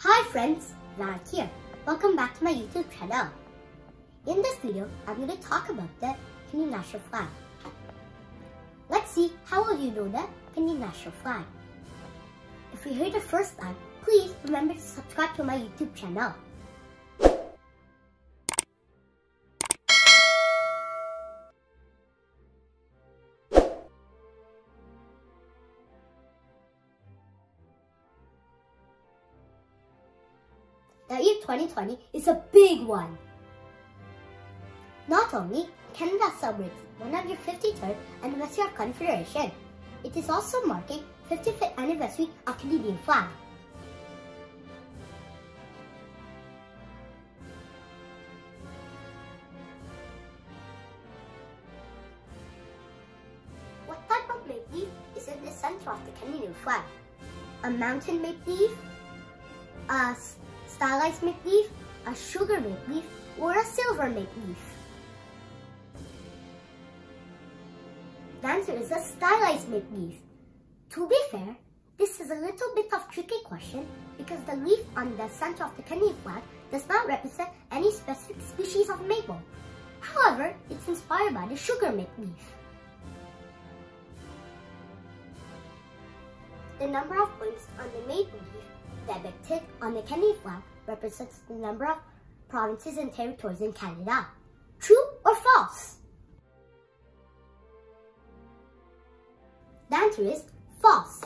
Hi friends, Raj here. Welcome back to my YouTube channel. In this video, I'm going to talk about the Hindi national flag. Let's see how well you know the Hindi national flag. If you're here the first time, please remember to subscribe to my YouTube channel. The year 2020 is a big one. Not only Canada celebrates 153rd anniversary of Confederation, it is also marking 55th anniversary of Canadian flag. What type of maple leaf is in the center of the Canadian flag? A mountain maple leaf? A stylized maple leaf, a sugar maple leaf, or a silver maple leaf? The answer is a stylized maple leaf. To be fair, this is a little bit of a tricky question because the leaf on the center of the Canadian flag does not represent any specific species of maple. However, it's inspired by the sugar maple leaf. The number of points on the maple leaf depicted on the Canadian flag represents the number of provinces and territories in Canada. True or false? The answer is false.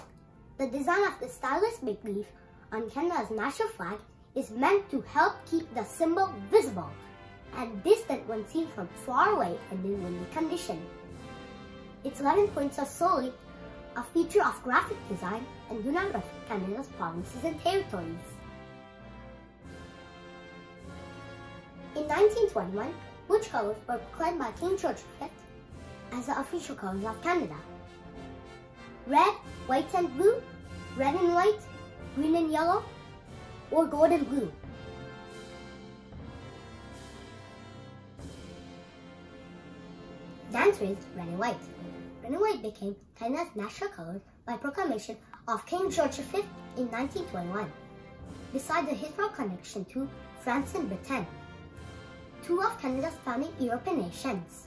The design of the stylized maple leaf on Canada's national flag is meant to help keep the symbol visible and distant when seen from far away and in windy condition. Its 11 points are solely a feature of graphic design and do not reflect Canada's provinces and territories. In 1921, which colours were proclaimed by King George V as the official colours of Canada? Red, white and blue, red and white, green and yellow, or gold and blue? The answer is red and white. Red and white became Canada's national colours by proclamation of King George V in 1921. Besides the historical connection to France and Britain, two of Canada's founding European nations,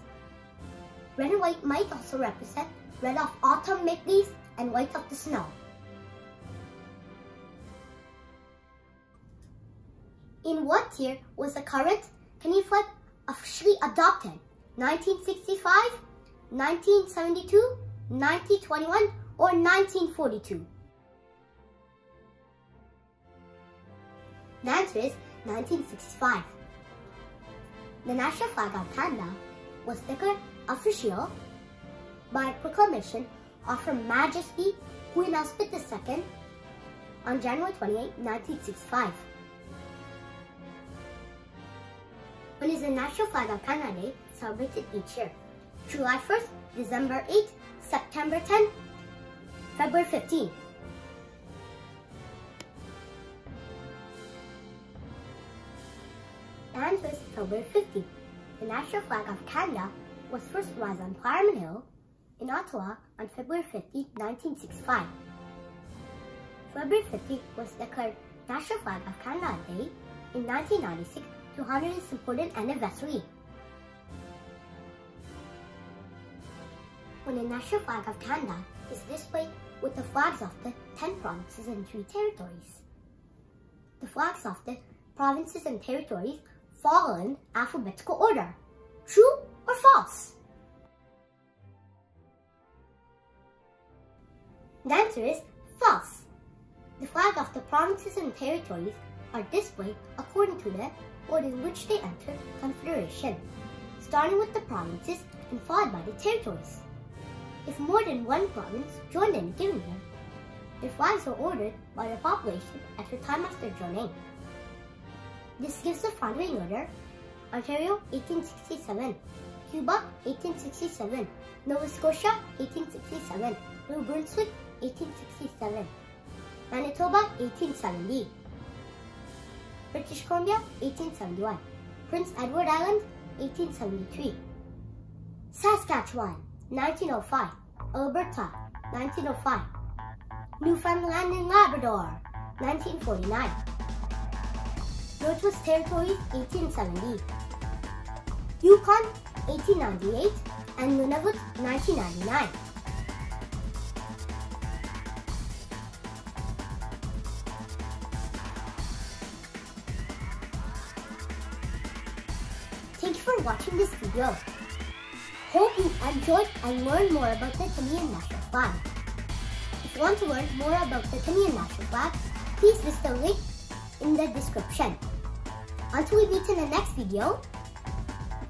red and white might also represent red of autumn maple leaves and white of the snow. In what year was the current Canadian flag officially adopted? 1965? 1972, 1921, or 1942? The answer is 1965. The national flag of Canada was declared official by proclamation of Her Majesty Queen Elizabeth II on January 28, 1965. When is the national flag of Canada Day celebrated each year? July 1st, December 8th, September 10th, February 15th. The answer is February 15th. The national flag of Canada was first raised on Parliament Hill in Ottawa on February 15, 1965. February 15th was declared National Flag of Canada Day in 1996 to honor its important anniversary. When the national flag of Canada is displayed with the flags of the 10 provinces and 3 territories. The flags of the provinces and territories fall in alphabetical order. True or false? The answer is false. The flag of the provinces and territories are displayed according to the order in which they entered Confederation, starting with the provinces and followed by the territories. If more than one province joined in a given year, their flags were ordered by the population at the time of their joining. This gives the following order: Ontario 1867, Cuba 1867, Nova Scotia 1867, New Brunswick 1867, Manitoba 1870, British Columbia 1871, Prince Edward Island 1873, Saskatchewan 1905, Alberta 1905, Newfoundland and Labrador 1949, Noteless territories 1870, Yukon 1898 and Nunavut 1999. Thank you for watching this video. Hope you enjoyed and learned more about the Kenyan National Park. If you want to learn more about the Kenyan National Park, please visit the link in the description. Until we meet in the next video,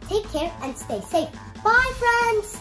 take care and stay safe. Bye friends!